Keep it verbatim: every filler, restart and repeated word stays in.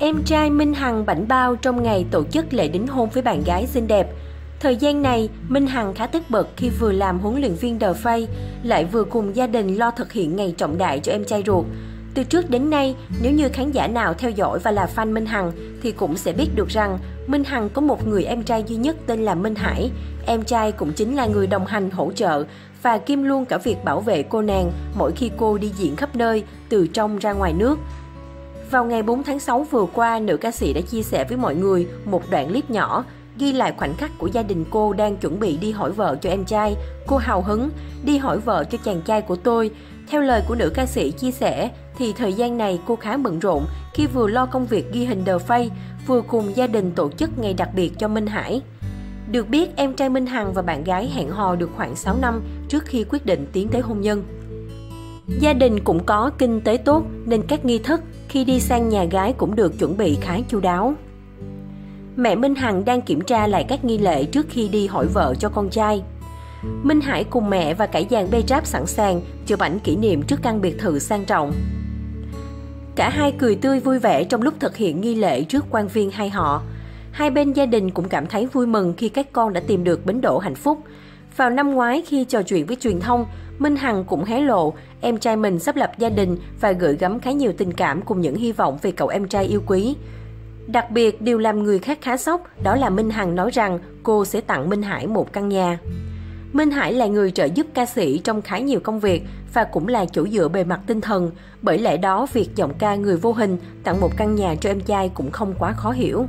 Em trai Minh Hằng bảnh bao trong ngày tổ chức lễ đính hôn với bạn gái xinh đẹp. Thời gian này, Minh Hằng khá tất bật khi vừa làm huấn luyện viên The Face, lại vừa cùng gia đình lo thực hiện ngày trọng đại cho em trai ruột. Từ trước đến nay, nếu như khán giả nào theo dõi và là fan Minh Hằng thì cũng sẽ biết được rằng Minh Hằng có một người em trai duy nhất tên là Minh Hải. Em trai cũng chính là người đồng hành hỗ trợ và kiêm luôn cả việc bảo vệ cô nàng mỗi khi cô đi diễn khắp nơi, từ trong ra ngoài nước. Vào ngày bốn tháng sáu vừa qua, nữ ca sĩ đã chia sẻ với mọi người một đoạn clip nhỏ ghi lại khoảnh khắc của gia đình cô đang chuẩn bị đi hỏi vợ cho em trai. Cô hào hứng, đi hỏi vợ cho chàng trai của tôi. Theo lời của nữ ca sĩ chia sẻ, thì thời gian này cô khá bận rộn khi vừa lo công việc ghi hình The Face, vừa cùng gia đình tổ chức ngày đặc biệt cho Minh Hải. Được biết, em trai Minh Hằng và bạn gái hẹn hò được khoảng sáu năm trước khi quyết định tiến tới hôn nhân. Gia đình cũng có kinh tế tốt nên các nghi thức khi đi sang nhà gái cũng được chuẩn bị khá chu đáo. Mẹ Minh Hằng đang kiểm tra lại các nghi lễ trước khi đi hỏi vợ cho con trai. Minh Hải cùng mẹ và cả dàn bê ráp sẵn sàng chụp ảnh kỷ niệm trước căn biệt thự sang trọng. Cả hai cười tươi vui vẻ trong lúc thực hiện nghi lễ trước quan viên hai họ. Hai bên gia đình cũng cảm thấy vui mừng khi các con đã tìm được bến đỗ hạnh phúc. Vào năm ngoái, khi trò chuyện với truyền thông, Minh Hằng cũng hé lộ em trai mình sắp lập gia đình và gửi gắm khá nhiều tình cảm cùng những hy vọng về cậu em trai yêu quý. Đặc biệt, điều làm người khác khá sốc đó là Minh Hằng nói rằng cô sẽ tặng Minh Hải một căn nhà. Minh Hải là người trợ giúp ca sĩ trong khá nhiều công việc và cũng là chỗ dựa về mặt tinh thần. Bởi lẽ đó, việc giọng ca người vô hình tặng một căn nhà cho em trai cũng không quá khó hiểu.